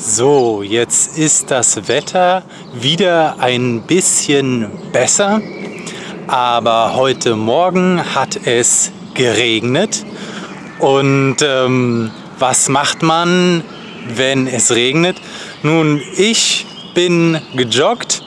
So, jetzt ist das Wetter wieder ein bisschen besser, aber heute Morgen hat es geregnet und was macht man, wenn es regnet? Nun, ich bin gejoggt.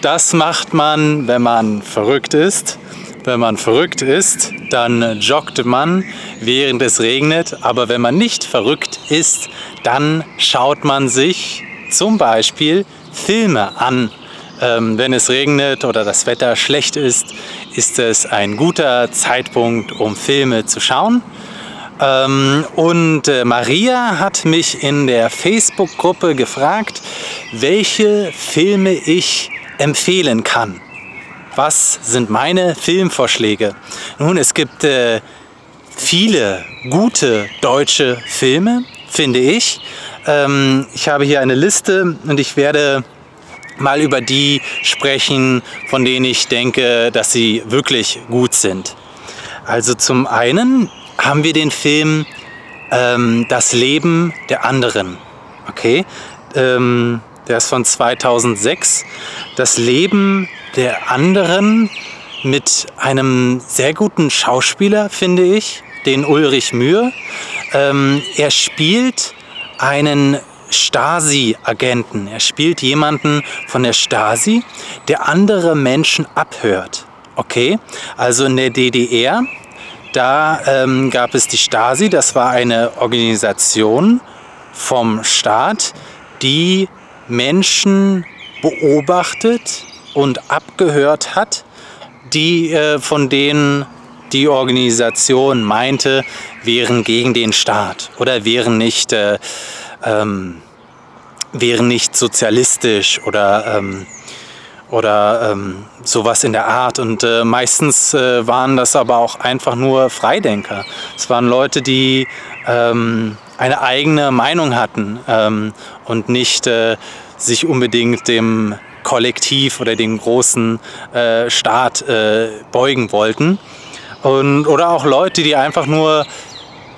Das macht man, wenn man verrückt ist. Wenn man verrückt ist, dann joggt man, während es regnet. Aber wenn man nicht verrückt ist, dann schaut man sich zum Beispiel Filme an. Wenn es regnet oder das Wetter schlecht ist, ist es ein guter Zeitpunkt, um Filme zu schauen. Und Maria hat mich in der Facebook-Gruppe gefragt, welche Filme ich empfehlen kann. Was sind meine Filmvorschläge? Nun, es gibt viele gute deutsche Filme, finde ich. Ich habe hier eine Liste und ich werde mal über die sprechen, von denen ich denke, dass sie wirklich gut sind. Also zum einen haben wir den Film Das Leben der anderen. Okay, der ist von 2006. Das Leben der anderen mit einem sehr guten Schauspieler, finde ich, den Ulrich Mühe. Er spielt einen Stasi-Agenten. Er spielt jemanden von der Stasi, der andere Menschen abhört. Okay, also in der DDR, da gab es die Stasi. Das war eine Organisation vom Staat, die Menschen beobachtet und abgehört hat, die von denen die Organisation meinte, wären gegen den Staat oder wären nicht sozialistisch oder sowas in der Art. Und meistens waren das aber auch einfach nur Freidenker. Es waren Leute, die eine eigene Meinung hatten und nicht sich unbedingt dem Kollektiv oder dem großen Staat beugen wollten. Und, oder auch Leute, die einfach nur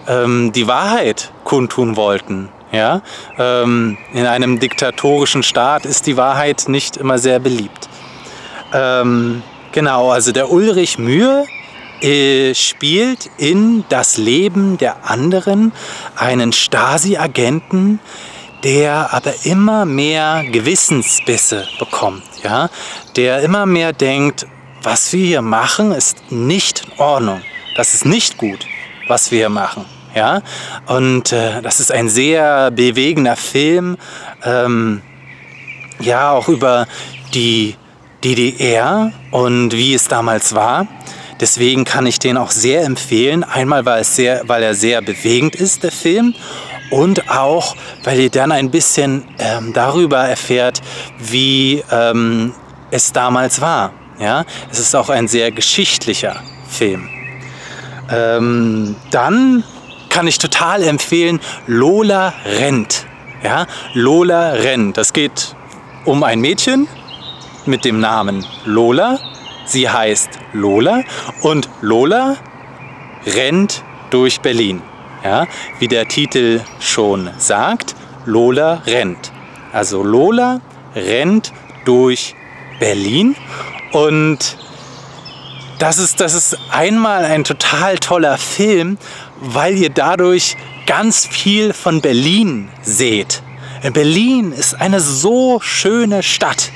die Wahrheit kundtun wollten. Ja? In einem diktatorischen Staat ist die Wahrheit nicht immer sehr beliebt. Genau, also der Ulrich Mühe spielt in Das Leben der anderen einen Stasi-Agenten, der aber immer mehr Gewissensbisse bekommt, ja? Der immer mehr denkt, was wir hier machen, ist nicht in Ordnung. Das ist nicht gut, was wir hier machen. Ja? Und das ist ein sehr bewegender Film, ja, auch über die DDR und wie es damals war. Deswegen kann ich den auch sehr empfehlen. Einmal, weil er sehr bewegend ist, der Film. Und auch, weil ihr dann ein bisschen darüber erfährt, wie es damals war. Ja? Es ist auch ein sehr geschichtlicher Film. Dann kann ich total empfehlen Lola rennt. Ja? Lola rennt. Das geht um ein Mädchen mit dem Namen Lola. Sie heißt Lola und Lola rennt durch Berlin. Ja, wie der Titel schon sagt, Lola rennt. Also Lola rennt durch Berlin und das ist einmal ein total toller Film, weil ihr dadurch ganz viel von Berlin seht. Berlin ist eine so schöne Stadt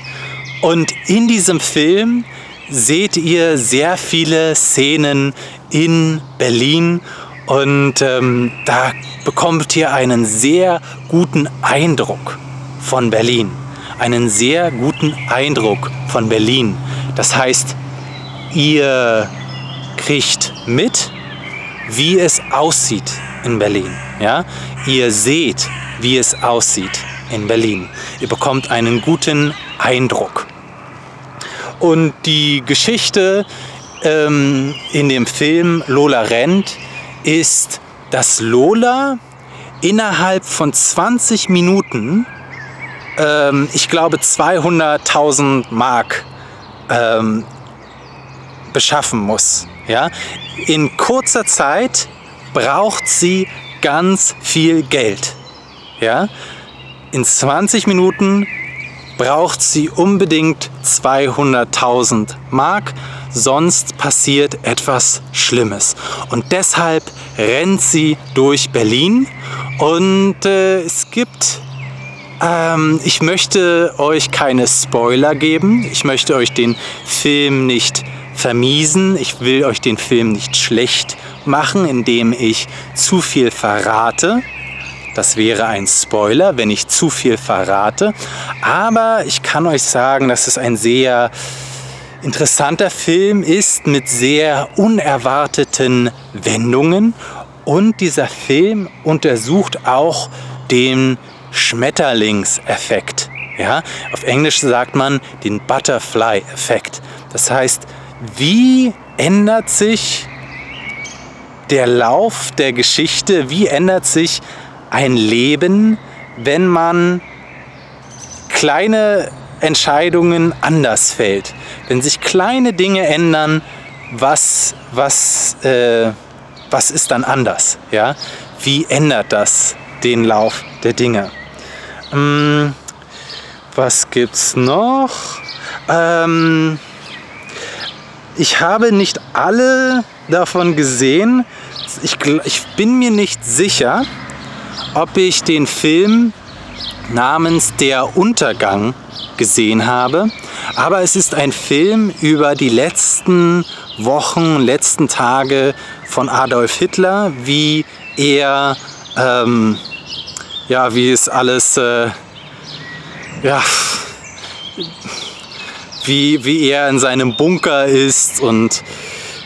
und in diesem Film seht ihr sehr viele Szenen in Berlin. Und da bekommt ihr einen sehr guten Eindruck von Berlin. Einen sehr guten Eindruck von Berlin. Das heißt, ihr kriegt mit, wie es aussieht in Berlin. Ja? Ihr seht, wie es aussieht in Berlin. Ihr bekommt einen guten Eindruck. Und die Geschichte in dem Film Lola rennt ist, dass Lola innerhalb von 20 Minuten, ich glaube 200.000 Mark beschaffen muss. Ja? In kurzer Zeit braucht sie ganz viel Geld. Ja? in 20 Minuten braucht sie unbedingt 200.000 Mark, sonst passiert etwas Schlimmes. Und deshalb rennt sie durch Berlin und es gibt... ich möchte euch keine Spoiler geben, ich möchte euch den Film nicht vermiesen, ich will euch den Film nicht schlecht machen, indem ich zu viel verrate. Das wäre ein Spoiler, wenn ich zu viel verrate, aber ich kann euch sagen, dass es ein sehr interessanter Film ist mit sehr unerwarteten Wendungen und dieser Film untersucht auch den Schmetterlingseffekt. Ja? Auf Englisch sagt man den Butterfly-Effekt. Das heißt, wie ändert sich der Lauf der Geschichte, wie ändert sich ein Leben, wenn man kleine Entscheidungen anders fällt? Wenn sich kleine Dinge ändern, was ist dann anders? Ja? Wie ändert das den Lauf der Dinge? Was gibt's noch? Ich habe nicht alle davon gesehen. Ich bin mir nicht sicher, ob ich den Film namens Der Untergang gesehen habe. Aber es ist ein Film über die letzten Wochen, letzten Tage von Adolf Hitler, wie er ja, wie es alles, ja, wie er in seinem Bunker ist und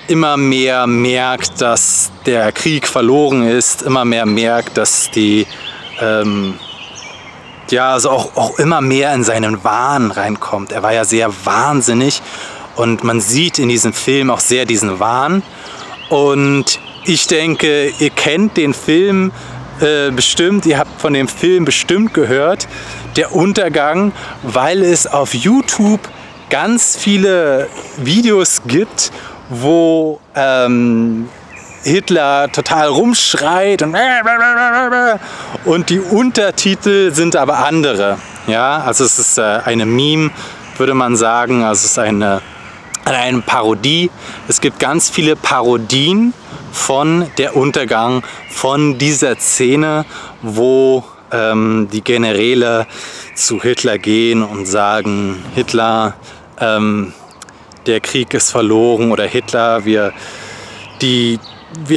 immer mehr merkt, dass der Krieg verloren ist, immer mehr merkt, dass die, ja, also auch immer mehr in seinen Wahn reinkommt. Er war ja sehr wahnsinnig und man sieht in diesem Film auch sehr diesen Wahn. Und ich denke, ihr kennt den Film bestimmt, ihr habt von dem Film bestimmt gehört, Der Untergang, weil es auf YouTube ganz viele Videos gibt, wo Hitler total rumschreit und die Untertitel sind aber andere. Ja, also es ist eine Meme, würde man sagen, also es ist eine Parodie. Es gibt ganz viele Parodien von Der Untergang, von dieser Szene, wo die Generäle zu Hitler gehen und sagen, Hitler, der Krieg ist verloren, oder Hitler, wir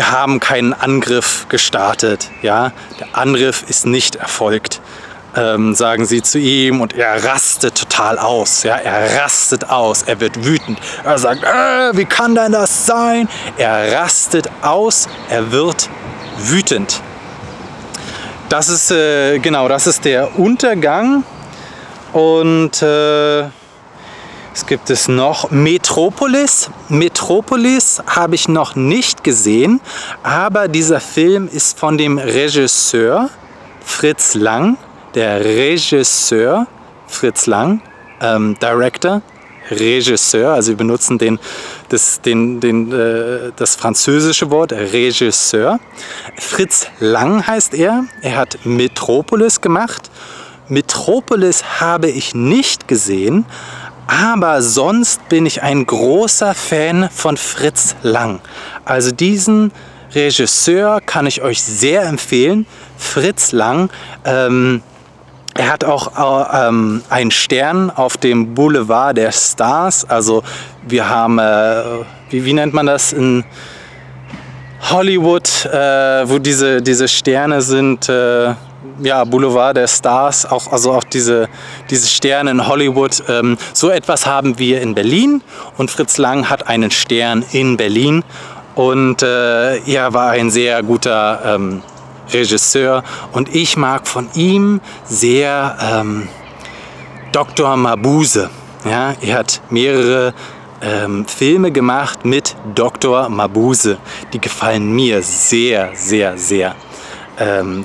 haben keinen Angriff gestartet, ja? Der Angriff ist nicht erfolgt, sagen sie zu ihm, und er rastet total aus, ja? Er rastet aus, er wird wütend, er sagt, wie kann denn das sein? Er rastet aus, er wird wütend. Das ist, genau, das ist Der Untergang. Und was gibt es noch? Metropolis. Metropolis habe ich noch nicht gesehen, aber dieser Film ist von dem Regisseur Fritz Lang. Der Regisseur Fritz Lang, Director, Regisseur, also wir benutzen das französische Wort Regisseur. Fritz Lang heißt er, er hat Metropolis gemacht. Metropolis habe ich nicht gesehen, aber sonst bin ich ein großer Fan von Fritz Lang. Also diesen Regisseur kann ich euch sehr empfehlen, Fritz Lang. Er hat auch einen Stern auf dem Boulevard der Stars. Also wir haben, wie nennt man das in Hollywood, wo diese Sterne sind, ja, Boulevard der Stars, auch, also auch diese Sterne in Hollywood. So etwas haben wir in Berlin und Fritz Lang hat einen Stern in Berlin und er war ein sehr guter Regisseur und ich mag von ihm sehr Dr. Mabuse. Ja, er hat mehrere Filme gemacht mit Dr. Mabuse. Die gefallen mir sehr, sehr, sehr,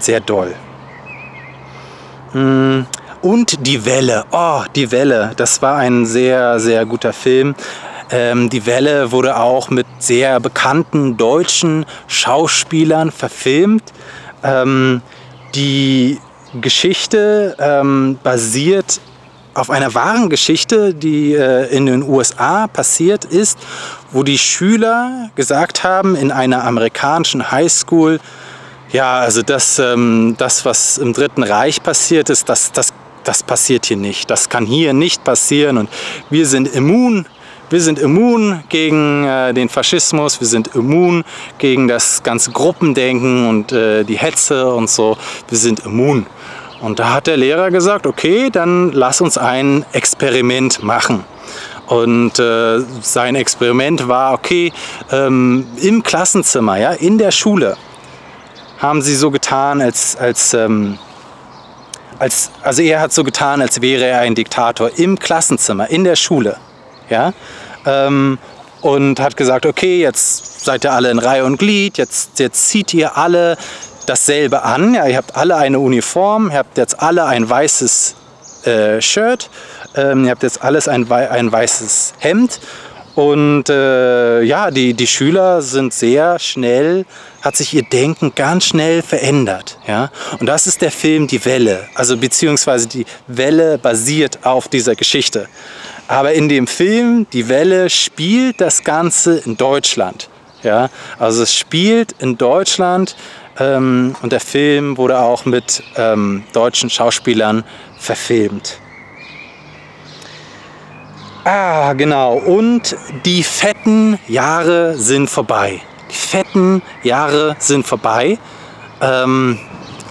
sehr doll. Und Die Welle. Oh, Die Welle. Das war ein sehr, sehr guter Film. Die Welle wurde auch mit sehr bekannten deutschen Schauspielern verfilmt. Die Geschichte basiert auf einer wahren Geschichte, die in den USA passiert ist, wo die Schüler gesagt haben, in einer amerikanischen Highschool, ja, also das, was im Dritten Reich passiert ist, das passiert hier nicht, das kann hier nicht passieren und wir sind immun. Wir sind immun gegen den Faschismus, wir sind immun gegen das ganze Gruppendenken und die Hetze und so. Wir sind immun. Und da hat der Lehrer gesagt, okay, dann lass uns ein Experiment machen. Und sein Experiment war, okay, im Klassenzimmer, ja, in der Schule, haben sie so getan, also er hat so getan, als wäre er ein Diktator im Klassenzimmer, in der Schule. Ja, und hat gesagt, okay, jetzt seid ihr alle in Reihe und Glied, jetzt zieht ihr alle dasselbe an, ja, ihr habt alle eine Uniform, ihr habt jetzt alle ein weißes Shirt, ihr habt jetzt alles ein weißes Hemd und ja, die Schüler sind sehr schnell, hat sich ihr Denken ganz schnell verändert, ja, und das ist der Film Die Welle, also beziehungsweise die Welle basiert auf dieser Geschichte. Aber in dem Film, Die Welle, spielt das Ganze in Deutschland. Ja? Also es spielt in Deutschland und der Film wurde auch mit deutschen Schauspielern verfilmt. Ah, genau. Und die fetten Jahre sind vorbei. Die fetten Jahre sind vorbei.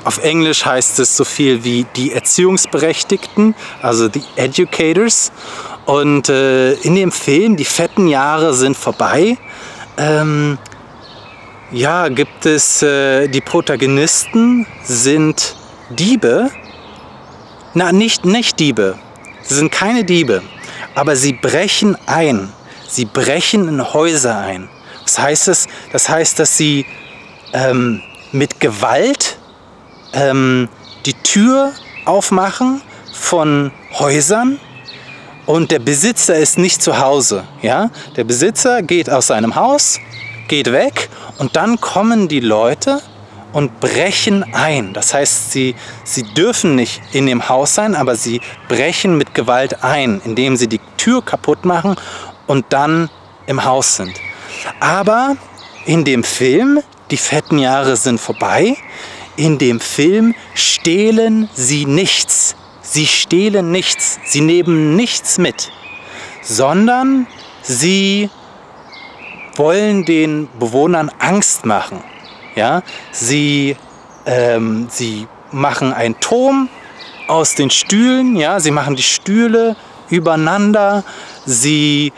Auf Englisch heißt es so viel wie die Erziehungsberechtigten, also die Educators. Und in dem Film, Die fetten Jahre sind vorbei, ja, gibt es, die Protagonisten sind Diebe. Na, nicht Diebe. Sie sind keine Diebe. Aber sie brechen ein. Sie brechen in Häuser ein. Was heißt das? Das heißt, dass sie mit Gewalt die Tür aufmachen von Häusern. Und der Besitzer ist nicht zu Hause, ja? Der Besitzer geht aus seinem Haus, geht weg und dann kommen die Leute und brechen ein. Das heißt, sie dürfen nicht in dem Haus sein, aber sie brechen mit Gewalt ein, indem sie die Tür kaputt machen und dann im Haus sind. Aber in dem Film, Die fetten Jahre sind vorbei, in dem Film stehlen sie nichts. Sie stehlen nichts, sie nehmen nichts mit, sondern sie wollen den Bewohnern Angst machen. Ja? Sie machen einen Turm aus den Stühlen, ja? Sie machen die Stühle übereinander, sie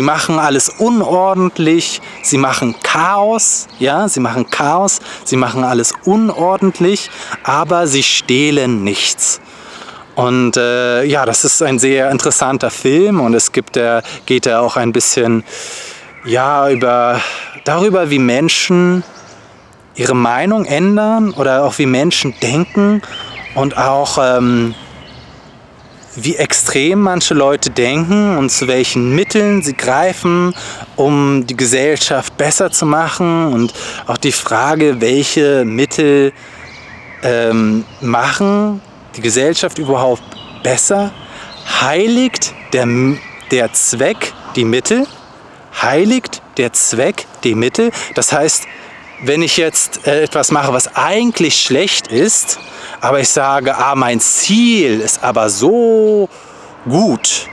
machen alles unordentlich, sie machen Chaos, ja, sie machen Chaos, sie machen alles unordentlich, aber sie stehlen nichts. Und ja, das ist ein sehr interessanter Film und es gibt, geht ja auch ein bisschen, ja, darüber, wie Menschen ihre Meinung ändern oder auch wie Menschen denken und auch wie extrem manche Leute denken und zu welchen Mitteln sie greifen, um die Gesellschaft besser zu machen und auch die Frage, welche Mittel machen die Gesellschaft überhaupt besser? Heiligt der Zweck die Mittel? Heiligt der Zweck die Mittel? Das heißt, wenn ich jetzt etwas mache, was eigentlich schlecht ist, aber ich sage, ah, mein Ziel ist aber so gut,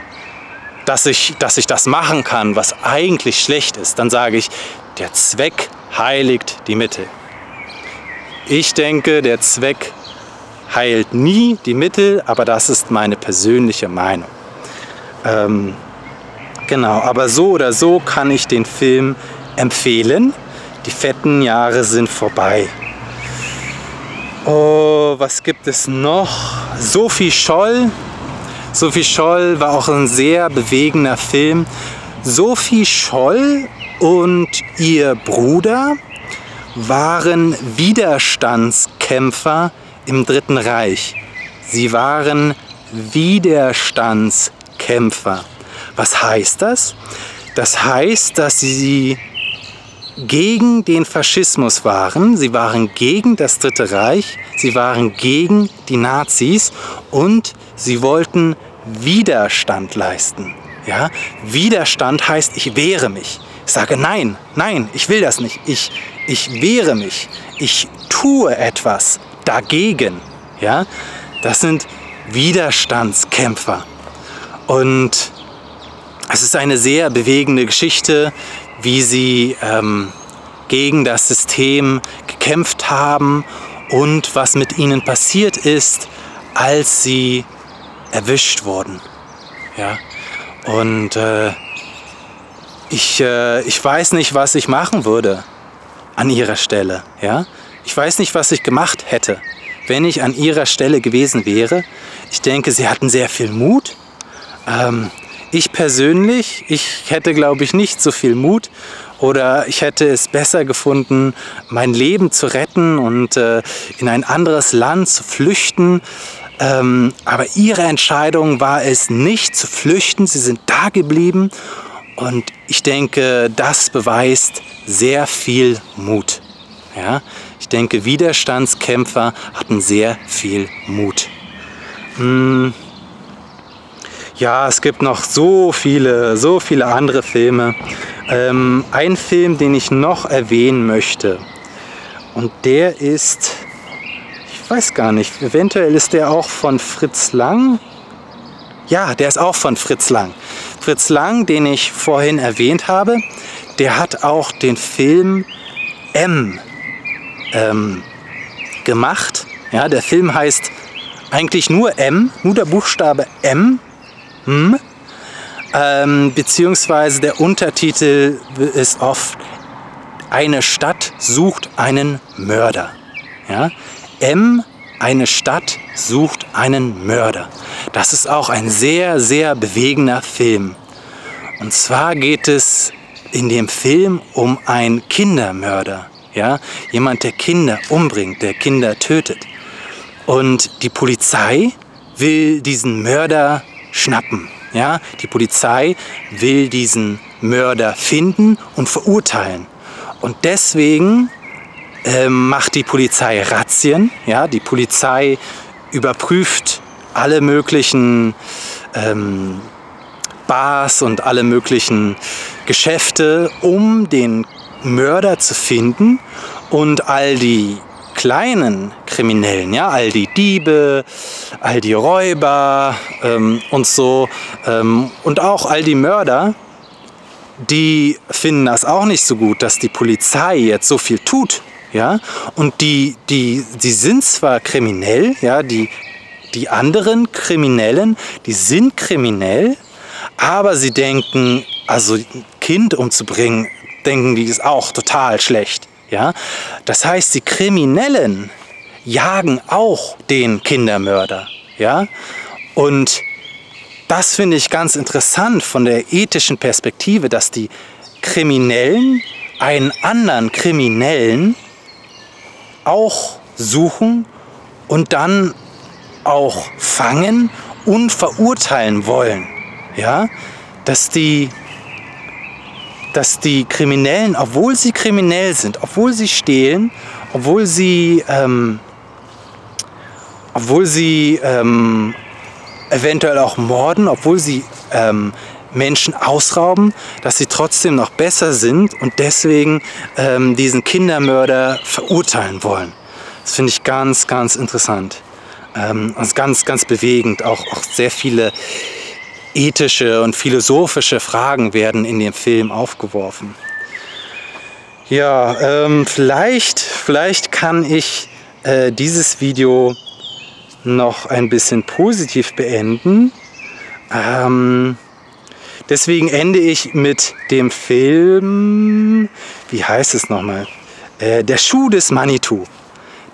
dass ich das machen kann, was eigentlich schlecht ist, dann sage ich, der Zweck heiligt die Mittel. Ich denke, der Zweck heilt nie die Mittel, aber das ist meine persönliche Meinung. Genau, aber so oder so kann ich den Film empfehlen. Die fetten Jahre sind vorbei. Oh, was gibt es noch? Sophie Scholl. Sophie Scholl war auch ein sehr bewegender Film. Sophie Scholl und ihr Bruder waren Widerstandskämpfer im Dritten Reich. Sie waren Widerstandskämpfer. Was heißt das? Das heißt, dass sie gegen den Faschismus waren, sie waren gegen das Dritte Reich, sie waren gegen die Nazis und sie wollten Widerstand leisten. Ja? Widerstand heißt, ich wehre mich. Ich sage nein, nein, ich will das nicht. Ich wehre mich. Ich tue etwas dagegen. Ja? Das sind Widerstandskämpfer. Und es ist eine sehr bewegende Geschichte, wie sie gegen das System gekämpft haben und was mit ihnen passiert ist, als sie erwischt wurden. Ja? Und ich weiß nicht, was ich machen würde an ihrer Stelle. Ja? Ich weiß nicht, was ich gemacht hätte, wenn ich an ihrer Stelle gewesen wäre. Ich denke, sie hatten sehr viel Mut. Ich persönlich, ich hätte, glaube ich, nicht so viel Mut, oder ich hätte es besser gefunden, mein Leben zu retten und in ein anderes Land zu flüchten. Aber ihre Entscheidung war es, nicht zu flüchten. Sie sind da geblieben und ich denke, das beweist sehr viel Mut. Ja? Ich denke, Widerstandskämpfer hatten sehr viel Mut. Ja, es gibt noch so viele andere Filme. Ein Film, den ich noch erwähnen möchte, und der ist, ich weiß gar nicht, eventuell ist der auch von Fritz Lang. Ja, der ist auch von Fritz Lang. Fritz Lang, den ich vorhin erwähnt habe, der hat auch den Film M gemacht. Ja, der Film heißt eigentlich nur M, nur der Buchstabe M. Beziehungsweise der Untertitel ist oft Eine Stadt sucht einen Mörder. Ja? M, eine Stadt sucht einen Mörder. Das ist auch ein sehr, sehr bewegender Film. Und zwar geht es in dem Film um einen Kindermörder. Ja? Jemand, der Kinder umbringt, der Kinder tötet. Und die Polizei will diesen Mörder schnappen. Ja? Die Polizei will diesen Mörder finden und verurteilen. Und deswegen macht die Polizei Razzien. Ja? Die Polizei überprüft alle möglichen Bars und alle möglichen Geschäfte, um den Mörder zu finden. Und all die kleinen Kriminellen, ja, all die Diebe, all die Räuber und so und auch all die Mörder, die finden das auch nicht so gut, dass die Polizei jetzt so viel tut, ja, und die sind zwar kriminell, ja, die anderen Kriminellen, die sind kriminell, aber sie denken, also ein Kind umzubringen, denken die, ist auch total schlecht. Ja? Das heißt, die Kriminellen jagen auch den Kindermörder. Ja? Und das finde ich ganz interessant von der ethischen Perspektive, dass die Kriminellen einen anderen Kriminellen auch suchen und dann auch fangen und verurteilen wollen. Ja? Dass die Kriminellen, obwohl sie kriminell sind, obwohl sie stehlen, obwohl sie eventuell auch morden, obwohl sie Menschen ausrauben, dass sie trotzdem noch besser sind und deswegen diesen Kindermörder verurteilen wollen. Das finde ich ganz, ganz interessant. Und ganz, ganz bewegend. Auch sehr viele ethische und philosophische Fragen werden in dem Film aufgeworfen. Ja, vielleicht kann ich dieses Video noch ein bisschen positiv beenden. Deswegen ende ich mit dem Film, wie heißt es nochmal? Der Schuh des Manitou.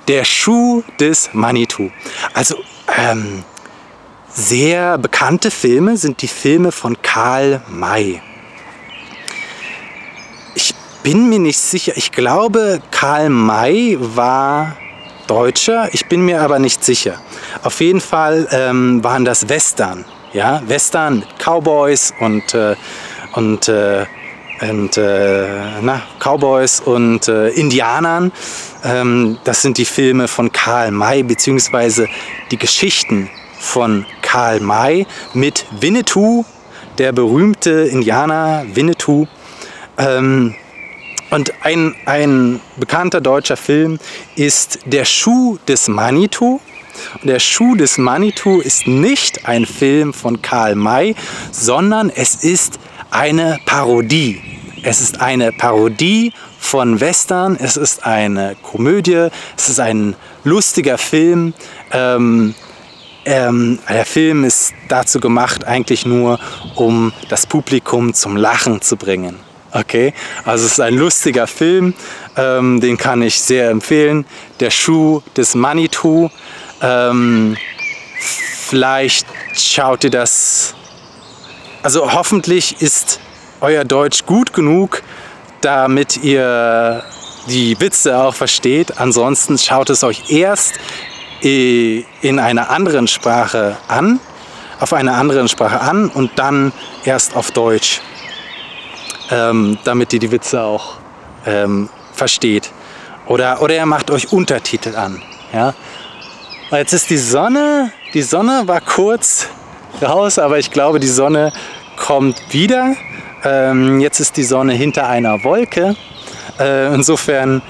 Der Schuh des Manitou. Also, sehr bekannte Filme sind die Filme von Karl May. Ich bin mir nicht sicher, ich glaube, Karl May war Deutscher, ich bin mir aber nicht sicher. Auf jeden Fall waren das Western, ja? Western mit Cowboys und und Cowboys und Indianern. Das sind die Filme von Karl May, beziehungsweise die Geschichten von Karl May mit Winnetou, der berühmte Indianer Winnetou. Und ein bekannter deutscher Film ist Der Schuh des Manitou. Und Der Schuh des Manitou ist nicht ein Film von Karl May, sondern es ist eine Parodie. Es ist eine Parodie von Western, es ist eine Komödie, es ist ein lustiger Film. Der Film ist dazu gemacht, eigentlich nur, um das Publikum zum Lachen zu bringen. Okay, also es ist ein lustiger Film, den kann ich sehr empfehlen. Der Schuh des Manitou. Vielleicht schaut ihr das. Also hoffentlich ist euer Deutsch gut genug, damit ihr die Witze auch versteht. Ansonsten schaut es euch erst in einer anderen Sprache an, und dann erst auf Deutsch, damit ihr die Witze auch versteht. Oder ihr macht euch Untertitel an. Ja? Jetzt ist die Sonne war kurz raus, aber ich glaube, die Sonne kommt wieder. Jetzt ist die Sonne hinter einer Wolke. Insofern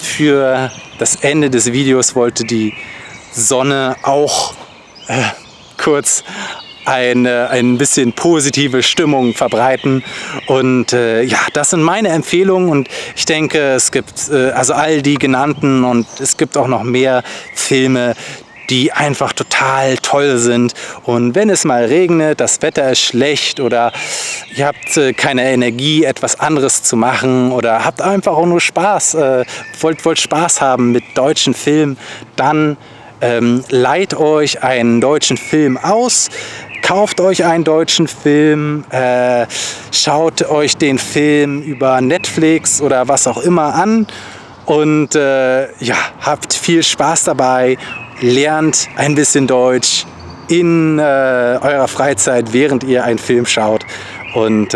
für das Ende des Videos wollte die Sonne auch kurz ein bisschen positive Stimmung verbreiten. Und ja, das sind meine Empfehlungen, und ich denke, es gibt also all die genannten, und es gibt auch noch mehr Filme, die einfach total toll sind. Und wenn es mal regnet, das Wetter ist schlecht oder ihr habt keine Energie, etwas anderes zu machen, oder habt einfach auch nur Spaß, wollt Spaß haben mit deutschen Filmen, dann leiht euch einen deutschen Film aus, kauft euch einen deutschen Film, schaut euch den Film über Netflix oder was auch immer an, und ja, habt viel Spaß dabei. Lernt ein bisschen Deutsch in eurer Freizeit, während ihr einen Film schaut. Und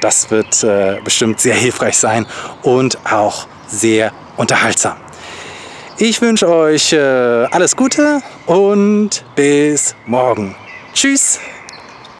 das wird bestimmt sehr hilfreich sein und auch sehr unterhaltsam. Ich wünsche euch alles Gute und bis morgen. Tschüss!